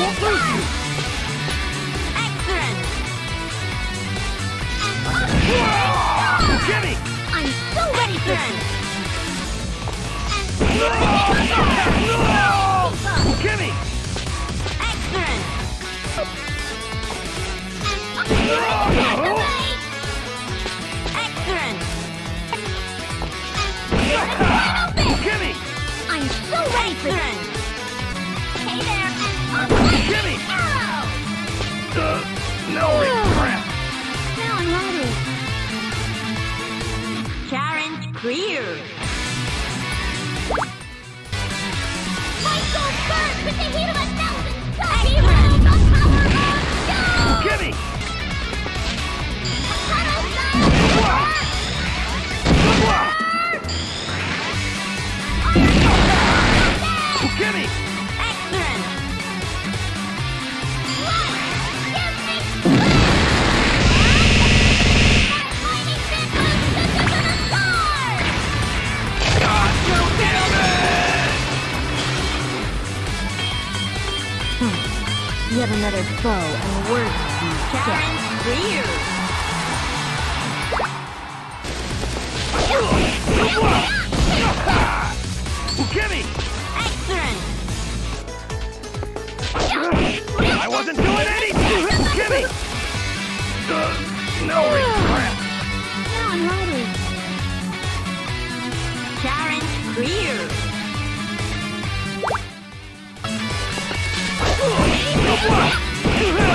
won't lose you! Excellent! Get it! I'm so ready for it! Get it! Excellent! I'm so ready for this! Hey there, and Gimme! No regret! Now I'm ready. Karen Greer! Michael burns with the heat of 1,000 suns! Excellent! Go! Gimme! Puddle Sun! Gimme! Excellent! God, you damn it! Yet another foe and worse than Karen Greer! Gimme! I wasn't doing anything! Gimme! No regret! Now I'm ready. Karen Greer! Gimme!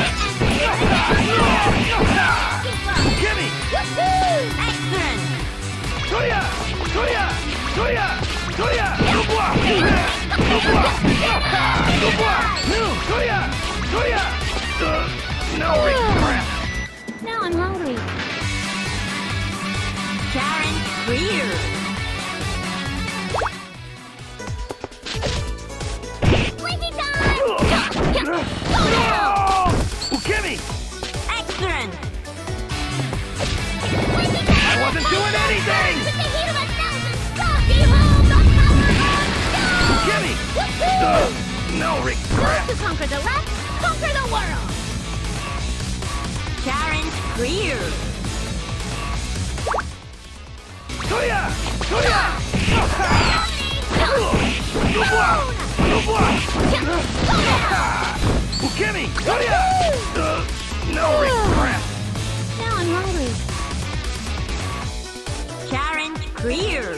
Excellent! Toya! Toya! Toya! Toya! No regret! Now I'm hungry. Karen Greer! Slinky time! No! Gimme! Excellent! Slinky time! I wasn't doing anything! With the heat of 1,000 suns! Gimme! No regret! To conquer the left, conquer the world! Karen Greer! Toya! Toya! Gimme! Toya! No regret! Now I'm hungry. Karen Greer!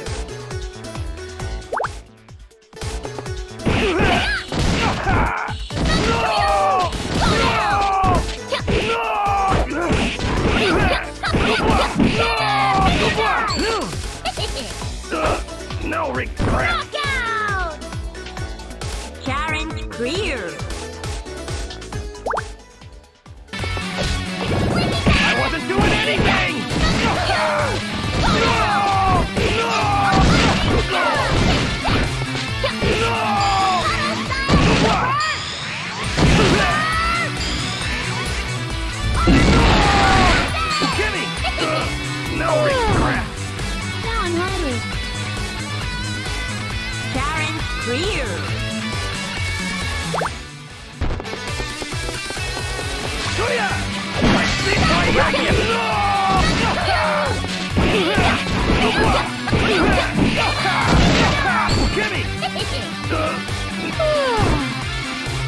No regret! Knockout! Karen Greer! I wasn't doing anything! No! No! No! No! No! No! Greer! Toya! I see my jacket! Gimme!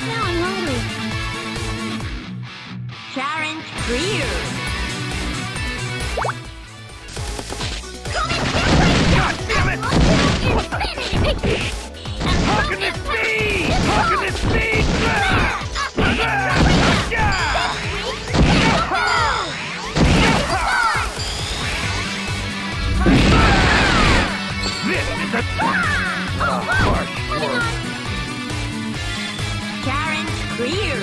Now I'm hungry. Karen Greer! God damn it! What the? How can this be? How can this be? This is a... Oh, Karen Greer!